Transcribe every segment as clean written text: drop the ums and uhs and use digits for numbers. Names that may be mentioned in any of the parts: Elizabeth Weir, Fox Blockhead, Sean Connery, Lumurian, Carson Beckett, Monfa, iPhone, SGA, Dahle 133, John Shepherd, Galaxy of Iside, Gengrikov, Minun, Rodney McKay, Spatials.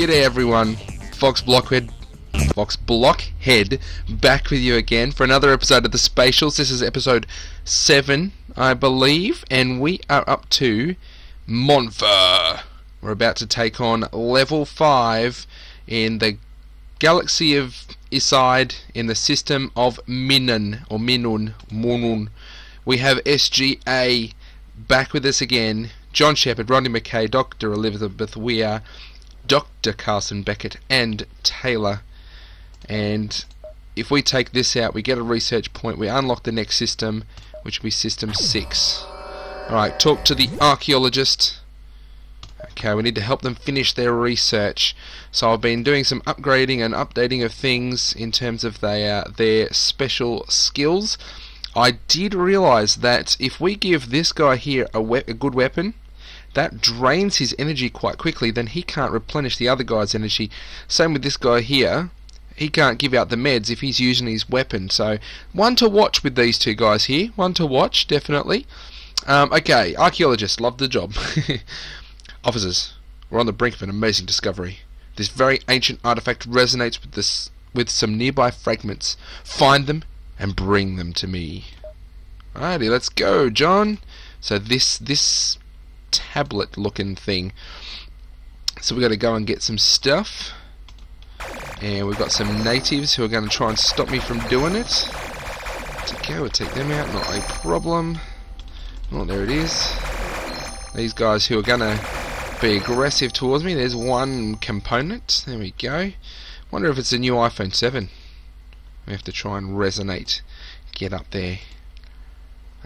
G'day everyone, Fox Blockhead back with you again for another episode of the Spatials. This is episode 7, I believe, and we are up to Monfa. We're about to take on level 5 in the Galaxy of Iside in the system of Minun. We have SGA back with us again. John Shepherd, Rodney McKay, Dr. Elizabeth Weir, Dr. Carson Beckett, and Taylor. And if we take this out, we get a research point. We unlock the next system, which will be System 6. Alright, talk to the archaeologist. Okay, we need to help them finish their research. So I've been doing some upgrading and updating of things in terms of their special skills. I did realise that if we give this guy here a good weapon, that drains his energy quite quickly, then he can't replenish the other guy's energy. Same with this guy here, he can't give out the meds if he's using his weapon. So one to watch with these two guys here, one to watch definitely. Okay, archaeologist, love the job. Officers, we're on the brink of an amazing discovery. This very ancient artefact resonates with some nearby fragments. Find them and bring them to me. Alrighty, let's go, John. So this tablet looking thing. So we've got to go and get some stuff. And we've got some natives who are going to try and stop me from doing it. Okay, we'll take them out, not a problem. Oh, there it is. These guys who are going to be aggressive towards me. There's one component. There we go. Wonder if it's a new iPhone 7. We have to try and resonate. Get up there.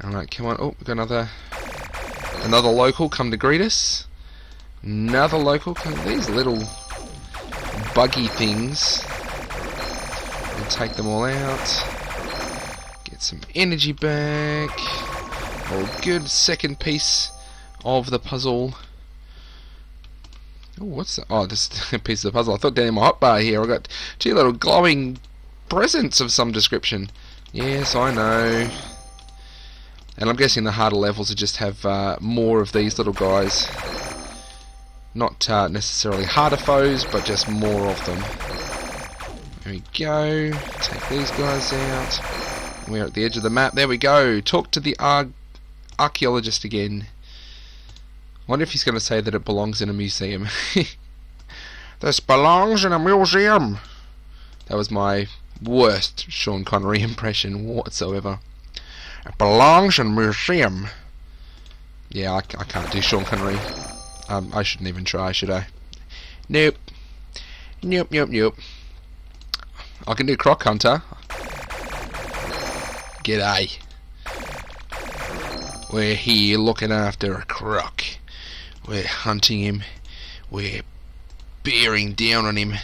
Alright, come on. Oh, we've got another local come to greet us. Another local. These little buggy things. We'll take them all out. Get some energy back. All good. Second piece of the puzzle. Oh, what's that? Oh, this is a piece of the puzzle. I thought down in my hotbar here I got two little glowing presence of some description. Yes, I know. And I'm guessing the harder levels will just have more of these little guys. Not necessarily harder foes, but just more of them. There we go. Take these guys out. We're at the edge of the map. There we go. Talk to the archaeologist again. I wonder if he's going to say that it belongs in a museum. This belongs in a museum. That was my worst Sean Connery impression whatsoever. It belongs in a museum. Yeah, I can't do Sean Connery. I shouldn't even try, should I? Nope. Nope. I can do Croc Hunter. G'day. We're here looking after a croc. We're hunting him. We're bearing down on him.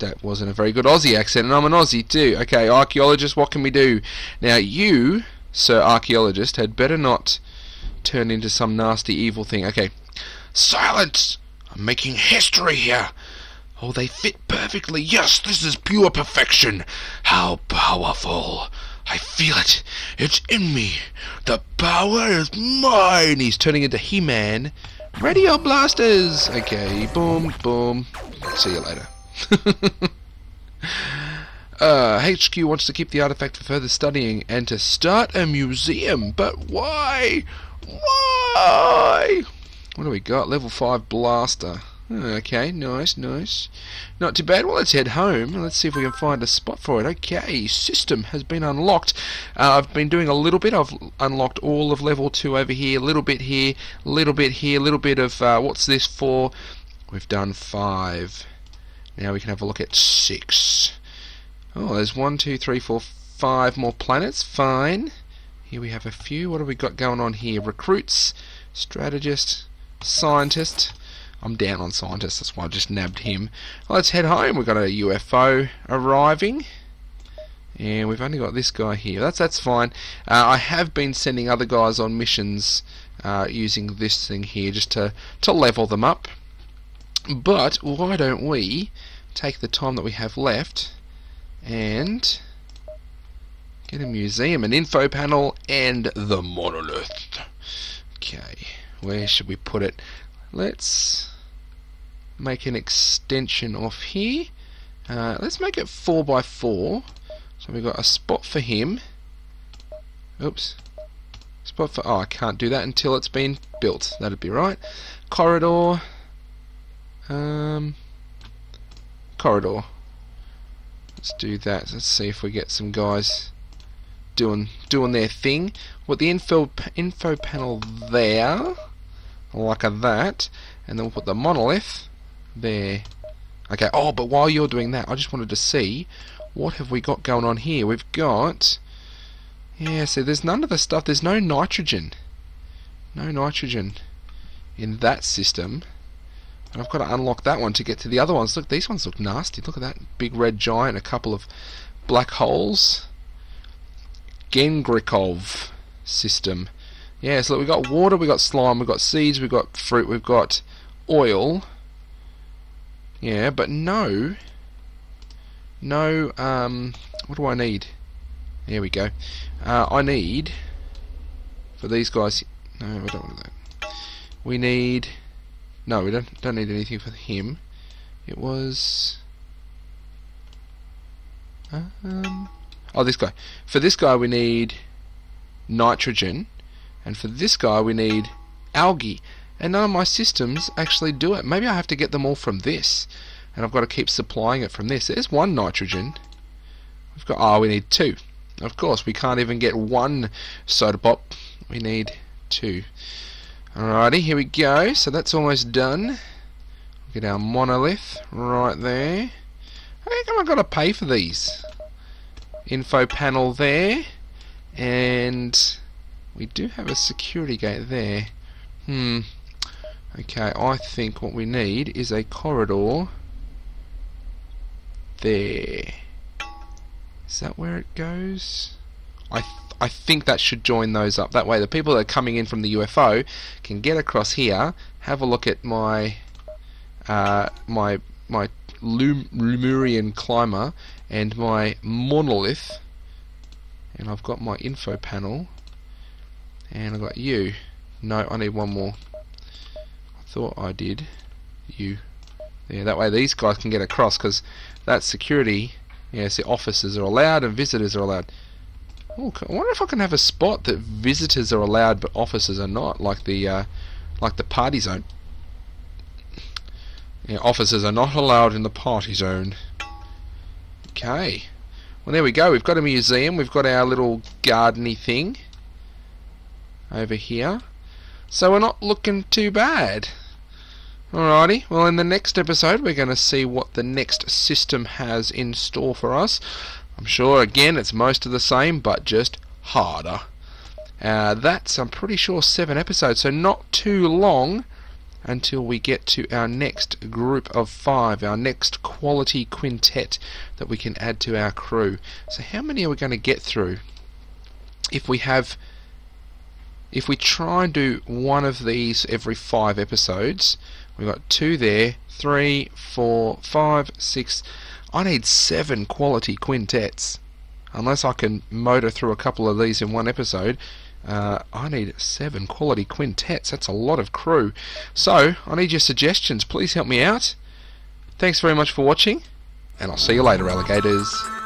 That wasn't a very good Aussie accent, and I'm an Aussie too. Okay, archaeologist, what can we do? Now you, sir archaeologist, had better not turn into some nasty evil thing. Okay, silence! I'm making history here! Oh, they fit perfectly! Yes, this is pure perfection! How powerful! I feel it! It's in me! The power is mine! He's turning into He-Man. Radio blasters! Okay, boom, boom. See you later. HQ wants to keep the artifact for further studying and to start a museum, but why? Why? What do we got? Level 5 blaster. Okay, nice. Not too bad. Well, let's head home. Let's see if we can find a spot for it. Okay, system has been unlocked. I've been doing a little bit. I've unlocked all of level 2 over here, a little bit here, a little bit here, a little bit of what's this for? We've done 5. Now we can have a look at 6. Oh, there's 1, 2, 3, 4, 5 more planets. Fine. Here we have a few. What have we got going on here? Recruits, strategist, scientist. I'm down on scientists, that's why I just nabbed him. Let's head home. We've got a UFO arriving. And we've only got this guy here. That's fine. I have been sending other guys on missions using this thing here just to level them up. But why don't we take the time that we have left and get a museum, an info panel, and the monolith. Okay, where should we put it? Let's make an extension off here. Let's make it 4 by 4. So we've got a spot for him. Oops. Spot for... oh, I can't do that until it's been built. That'd be right. Corridor. Corridor. Let's do that. Let's see if we get some guys doing their thing. With the info panel there, like that, and then we'll put the monolith there. Okay. Oh, but while you're doing that, I just wanted to see what have we got going on here. We've got, yeah. So there's none of the stuff. There's no nitrogen. No nitrogen in that system. And I've got to unlock that one to get to the other ones. Look, these ones look nasty. Look at that big red giant, a couple of black holes. Gengrikov system. Yeah, so look, we've got water, we've got slime, we've got seeds, we've got fruit, we've got oil. Yeah, but no, what do I need? There we go. I need, for these guys, no, I don't want that. We need... no, we don't need anything for him. It was oh, this guy. For this guy we need nitrogen, and for this guy we need algae. And none of my systems actually do it. Maybe I have to get them all from this, and I've got to keep supplying it from this. There's one nitrogen. We've got, oh, we need 2. Of course, we can't even get 1 soda pop. We need 2. Alrighty, here we go. So that's almost done. Get our monolith right there. How come I gotta pay for these? Info panel there, and we do have a security gate there. Okay, I think what we need is a corridor there. Is that where it goes? I think that should join those up. That way the people that are coming in from the UFO can get across here, have a look at my my Lumurian climber and my monolith, and I've got my info panel, and I've got you. No, I need 1 more. I thought I did. You. Yeah, that way these guys can get across, because that's security. Yeah, see, officers are allowed and visitors are allowed. Ooh, I wonder if I can have a spot that visitors are allowed but officers are not, like the party zone. Yeah, officers are not allowed in the party zone. Okay. Well, there we go. We've got a museum. We've got our little garden-y thing over here. So we're not looking too bad. Alrighty, well, in the next episode we're going to see what the next system has in store for us. I'm sure, again, it's most of the same, but just harder. That's, I'm pretty sure, 7 episodes, so not too long until we get to our next group of 5, our next quality quintet that we can add to our crew. So how many are we going to get through? If we try and do one of these every 5 episodes, we've got 2 there, 3, 4, 5, 6... I need 7 quality quintets. Unless I can motor through a couple of these in one episode, I need 7 quality quintets. That's a lot of crew. So, I need your suggestions. Please help me out. Thanks very much for watching, and I'll see you later, alligators.